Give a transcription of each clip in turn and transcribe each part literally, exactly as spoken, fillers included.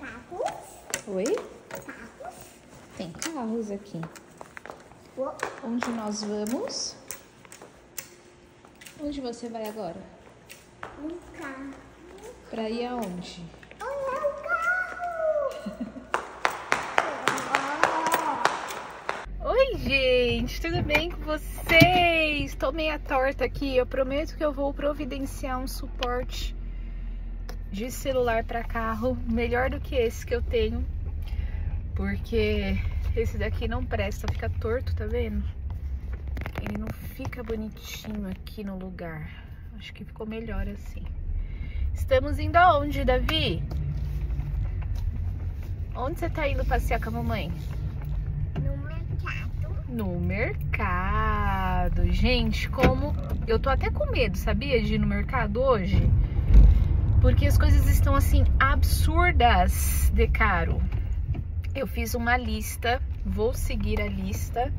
Carros? Oi? Carros? Tem carros aqui. Uou. Onde nós vamos? Onde você vai agora? Um carro. Pra ir aonde? Olha o carro! Oi, gente! Tudo bem com vocês? Tô meia torta aqui. Eu prometo que eu vou providenciar um suporte de celular para carro melhor do que esse que eu tenho, porque esse daqui não presta, fica torto, tá vendo? Ele não fica bonitinho aqui no lugar. Acho que ficou melhor assim. Estamos indo aonde, Davi? Onde você tá indo passear com a mamãe? No mercado. No mercado. Gente, como eu tô até com medo, sabia, de ir no mercado hoje? Porque as coisas estão, assim, absurdas de caro. Eu fiz uma lista, vou seguir a lista,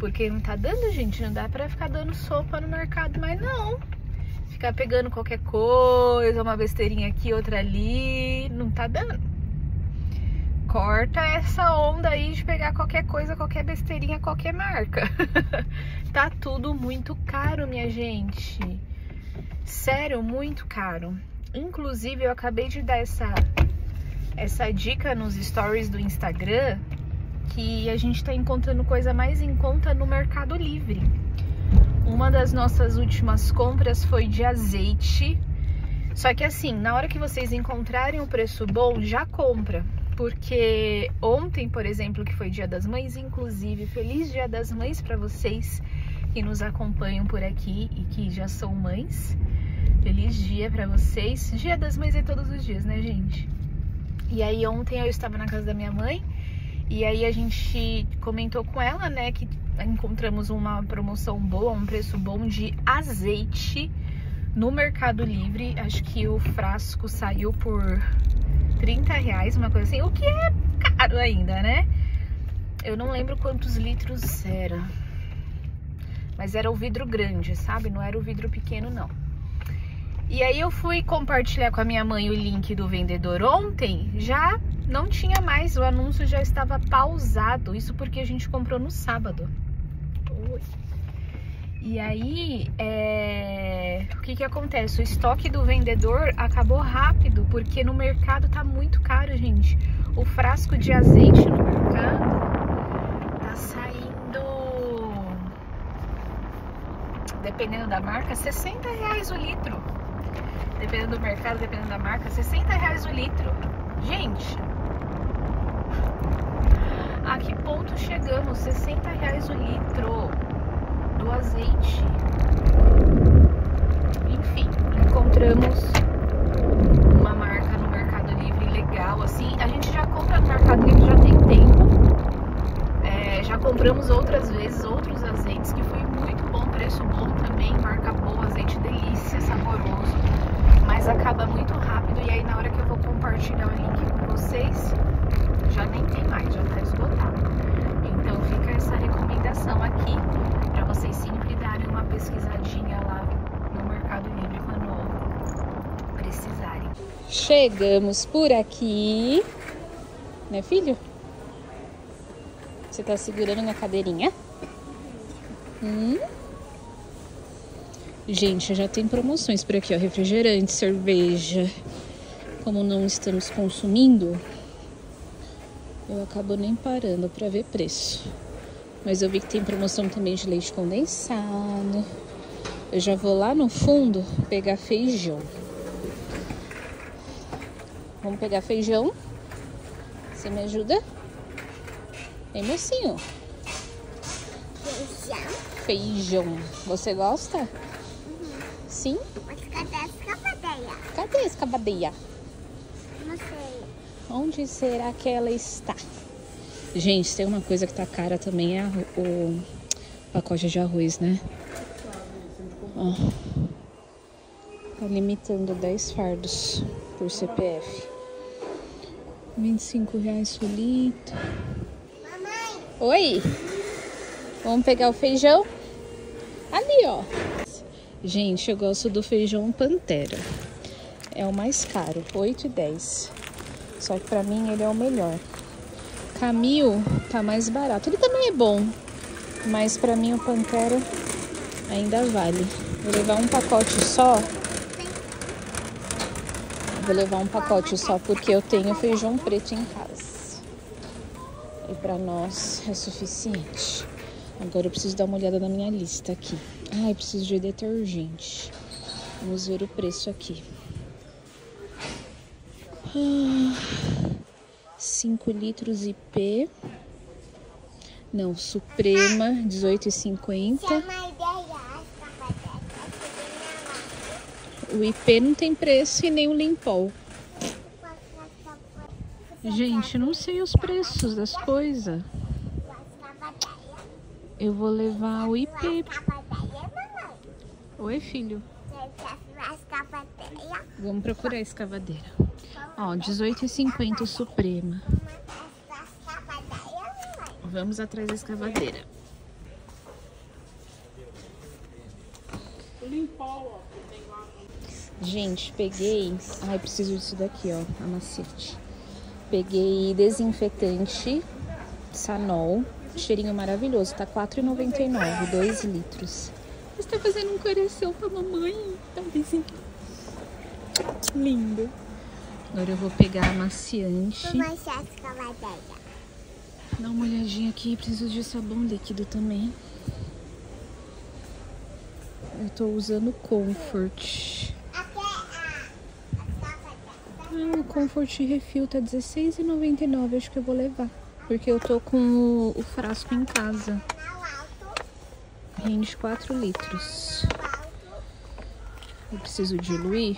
porque não tá dando, gente, não dá pra ficar dando sopa no mercado, mas não. Ficar pegando qualquer coisa, uma besteirinha aqui, outra ali, não tá dando. Corta essa onda aí de pegar qualquer coisa, qualquer besteirinha, qualquer marca. Tá tudo muito caro, minha gente. Sério, muito caro. Inclusive, eu acabei de dar essa, essa dica nos stories do Instagram, que a gente tá encontrando coisa mais em conta no Mercado Livre. Uma das nossas últimas compras foi de azeite. Só que assim, na hora que vocês encontrarem o preço bom, já compra. Porque ontem, por exemplo, que foi Dia das Mães, inclusive, feliz Dia das Mães pra vocês que nos acompanham por aqui e que já são mães. Feliz dia pra vocês. Dia das Mães é todos os dias, né, gente? E aí ontem eu estava na casa da minha mãe e aí a gente comentou com ela, né, que encontramos uma promoção boa, um preço bom de azeite no Mercado Livre. Acho que o frasco saiu por trinta reais, uma coisa assim, o que é caro ainda, né? Eu não lembro quantos litros era, mas era o vidro grande, sabe? Não era o vidro pequeno, não. E aí eu fui compartilhar com a minha mãe o link do vendedor ontem, já não tinha mais, o anúncio já estava pausado, isso porque a gente comprou no sábado. Ui. E aí, é... o que que acontece? O estoque do vendedor acabou rápido, porque no mercado tá muito caro, gente. O frasco de azeite no mercado tá saindo, dependendo da marca, sessenta reais o litro. Dependendo do mercado, dependendo da marca, sessenta reais o litro. Gente, a que ponto chegamos? sessenta reais o litro do azeite. Enfim, encontramos uma marca no Mercado Livre legal, assim. A gente já compra no Mercado Livre, já tem tempo. É, já compramos outras vezes outros azeites, que foi muito bom, preço bom também, marca boa, azeite delícia, saboroso. Mas acaba muito rápido e aí na hora que eu vou compartilhar o link com vocês, já nem tem mais, já tá esgotado. Então fica essa recomendação aqui pra vocês sempre darem uma pesquisadinha lá no Mercado Livre quando precisarem. Chegamos por aqui, né, filho? Você tá segurando na cadeirinha? Hum? Gente, já tem promoções por aqui, ó, refrigerante, cerveja. Como não estamos consumindo, eu acabo nem parando pra ver preço. Mas eu vi que tem promoção também de leite condensado. Eu já vou lá no fundo pegar feijão. Vamos pegar feijão? Você me ajuda? Ei, mocinho. Feijão? Feijão. Você gosta? Sim? Mas cadê a escavadeira? Cadê a escavadeira? Não sei. Onde será que ela está? Gente, tem uma coisa que tá cara também, é o pacote de arroz, né? Ó, tá limitando dez fardos por C P F. vinte e cinco reais o litro. Mamãe! Oi! Vamos pegar o feijão? Ali, ó. Gente, eu gosto do feijão Pantera. É o mais caro, oito e dez. Só que pra mim ele é o melhor. Camil tá mais barato. Ele também é bom, mas pra mim o Pantera ainda vale. Vou levar um pacote só. Vou levar um pacote só porque eu tenho feijão preto em casa. E pra nós é suficiente. Agora eu preciso dar uma olhada na minha lista aqui. Ah, eu preciso de detergente. Vamos ver o preço aqui. Ah, cinco litros I P. Não, Suprema, dezoito e cinquenta. O I P não tem preço e nem o Limpol. Gente, não sei os preços das coisas. Eu vou levar o I P. Oi, filho. Vamos procurar a escavadeira. Ó, dezoito e cinquenta Suprema. Vamos atrás da escavadeira. Gente, peguei... Ai, preciso disso daqui, ó. A macete. Peguei desinfetante Sanol. Cheirinho maravilhoso. Tá quatro reais e noventa e nove. dois litros. Você tá fazendo um coração pra mamãe. Tá vizinho. Lindo. Agora eu vou pegar amaciante. Dá uma olhadinha aqui. Preciso de sabão líquido também. Eu tô usando Comfort. Ah, o Comfort Refil tá dezesseis reais e noventa e nove. Acho que eu vou levar. Porque eu tô com o, o frasco em casa. Rende quatro litros. Eu preciso diluir.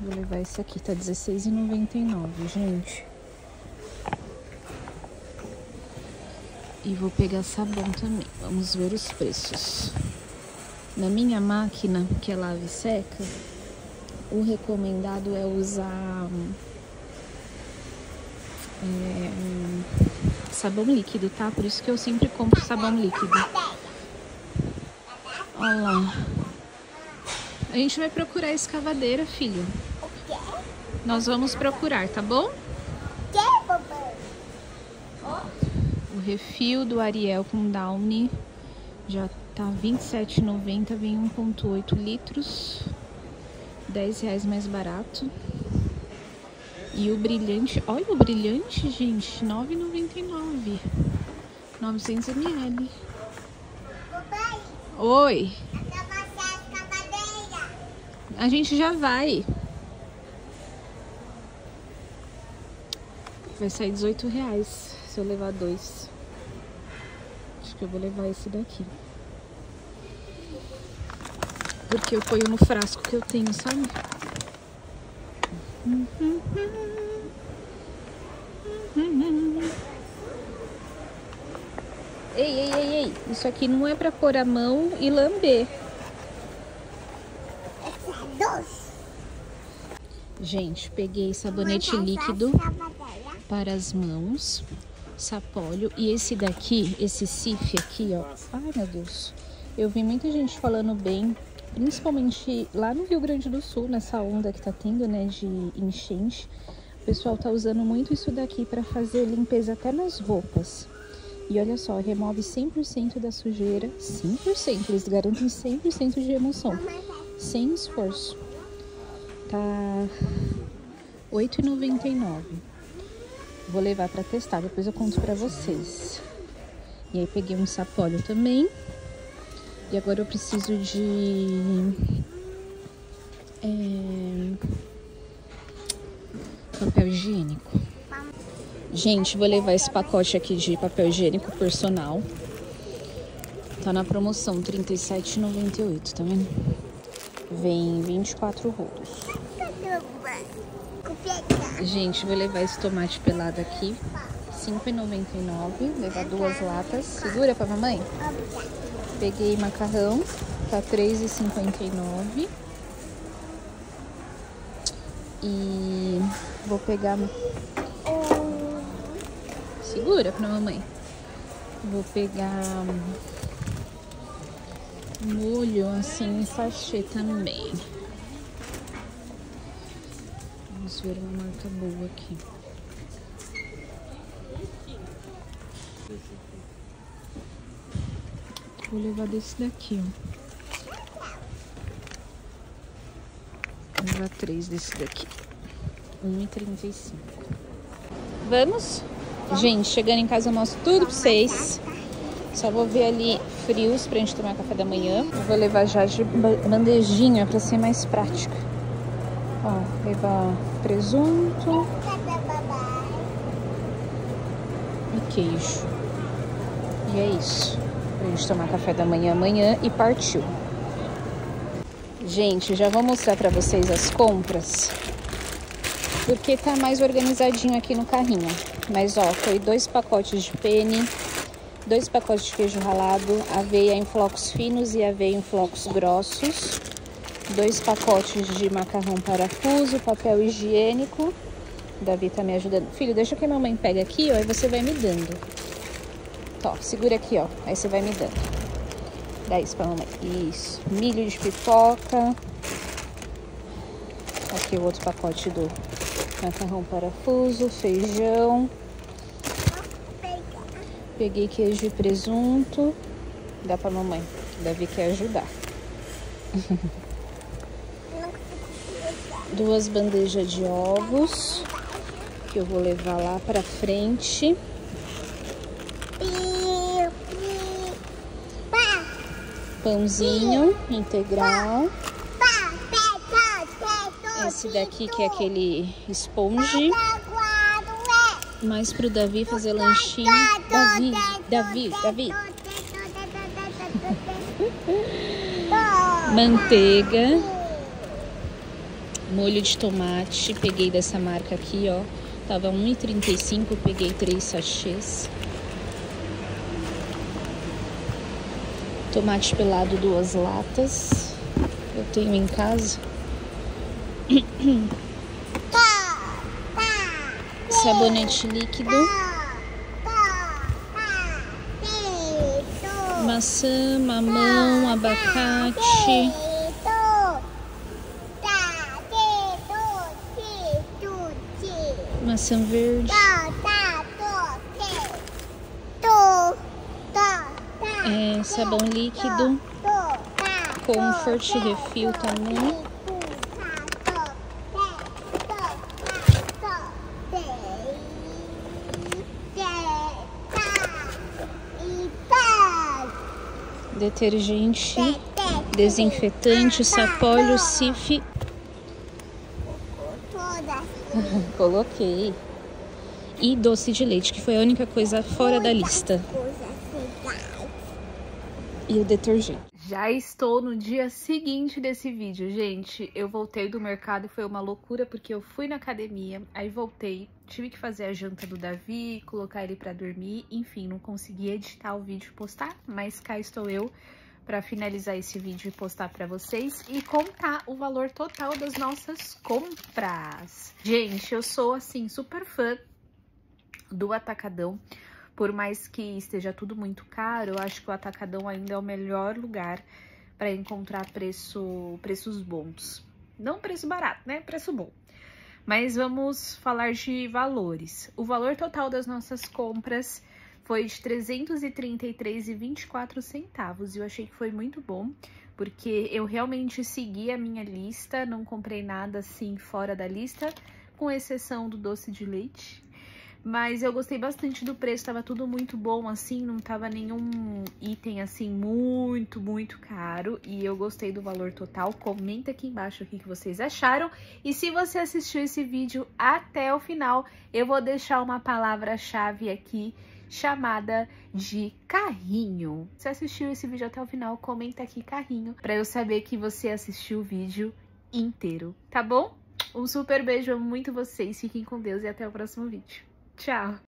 Vou levar esse aqui, tá dezesseis reais e noventa e nove, gente. E vou pegar sabão também. Vamos ver os preços. Na minha máquina, que é lava e seca, o recomendado é usar é, sabão líquido, tá? Por isso que eu sempre compro sabão líquido. Olha lá. A gente vai procurar a escavadeira, filho. O quê? Nós vamos procurar, tá bom? O refil do Ariel com Downy já tá vinte e sete reais e noventa, vem um vírgula oito litros, dez reais mais barato. E o brilhante, olha o brilhante, gente, nove reais e noventa e nove, novecentos mililitros. Oi! A gente já vai. Vai sair dezoito reais se eu levar dois. Acho que eu vou levar esse daqui. Porque eu ponho no frasco que eu tenho, sabe? Ei, ei, ei, ei. Isso aqui não é pra pôr a mão e lamber. Gente, peguei sabonete líquido para as mãos, sapólio, e esse daqui, esse Cif aqui, ó. Ai, meu Deus. Eu vi muita gente falando bem, principalmente lá no Rio Grande do Sul, nessa onda que tá tendo, né, de enchente. O pessoal tá usando muito isso daqui para fazer limpeza até nas roupas. E olha só, remove cem por cento da sujeira, cem por cento, eles garantem cem por cento de remoção, sem esforço. Tá oito reais e noventa e nove. Vou levar pra testar, depois eu conto pra vocês. E aí peguei um sapólio também. E agora eu preciso de é, papel higiênico. Gente, vou levar esse pacote aqui de papel higiênico personal. Tá na promoção trinta e sete reais e noventa e oito, tá vendo? Vem vinte e quatro rolos. Gente, vou levar esse tomate pelado aqui, cinco reais e noventa e nove. Levar duas latas. Segura pra mamãe. Peguei macarrão, tá três reais e cinquenta e nove. E vou pegar... Segura pra mamãe. Vou pegar... molho assim em sachê também. ver uma marca boa aqui. Vou levar desse daqui, ó. Vou levar três desse daqui. um e trinta e cinco. Vamos? Vamos? Gente, chegando em casa eu mostro tudo pra vocês. Só vou ver ali frios pra gente tomar café da manhã. Eu vou levar já de bandejinha pra ser mais prática. Ó, levar presunto e queijo. E é isso. Pra gente tomar café da manhã amanhã e partiu. Gente, já vou mostrar pra vocês as compras. Porque tá mais organizadinho aqui no carrinho. Mas ó, foi dois pacotes de penne, dois pacotes de queijo ralado, aveia em flocos finos e aveia em flocos grossos, dois pacotes de macarrão parafuso, papel higiênico. O Davi tá me ajudando. Filho, deixa que a minha mãe pega aqui, ó, e você vai me dando. Tó, segura aqui, ó, aí você vai me dando. Dá isso pra mamãe. Isso. Milho de pipoca. Aqui o outro pacote do macarrão parafuso, feijão. Peguei queijo e presunto. Dá pra mamãe, que o Davi quer ajudar. Duas bandejas de ovos, que eu vou levar lá pra frente. Pãozinho integral. Esse daqui que é aquele esponge. Mas pro Davi fazer lanchinho. Davi, Davi, Davi. Manteiga. Molho de tomate. Peguei dessa marca aqui, ó. Tava um e trinta e cinco, peguei três sachês. Tomate pelado, duas latas. Eu tenho em casa. Sabonete líquido, maçã, mamão, abacate, maçã verde, é, sabão líquido, Comfort refil também. Detergente, desinfetante, sapólio, Cif. Coloquei. E doce de leite, que foi a única coisa fora da lista. E o detergente. Já estou no dia seguinte desse vídeo, gente. Eu voltei do mercado e foi uma loucura, porque eu fui na academia, aí voltei, tive que fazer a janta do Davi, colocar ele pra dormir, enfim, não consegui editar o vídeo e postar, mas cá estou eu pra finalizar esse vídeo e postar pra vocês e contar o valor total das nossas compras. Gente, eu sou, assim, super fã do Atacadão. Por mais que esteja tudo muito caro, eu acho que o Atacadão ainda é o melhor lugar para encontrar preço, preços bons. Não preço barato, né? Preço bom. Mas vamos falar de valores. O valor total das nossas compras foi de trezentos e trinta e três reais e vinte e quatro centavos. E eu achei que foi muito bom, porque eu realmente segui a minha lista, não comprei nada assim fora da lista, com exceção do doce de leite. Mas eu gostei bastante do preço, tava tudo muito bom, assim, não tava nenhum item, assim, muito, muito caro. E eu gostei do valor total, comenta aqui embaixo o que vocês acharam. E se você assistiu esse vídeo até o final, eu vou deixar uma palavra-chave aqui, chamada de carrinho. Se assistiu esse vídeo até o final, comenta aqui carrinho, pra eu saber que você assistiu o vídeo inteiro, tá bom? Um super beijo, amo muito vocês, fiquem com Deus e até o próximo vídeo. Tchau!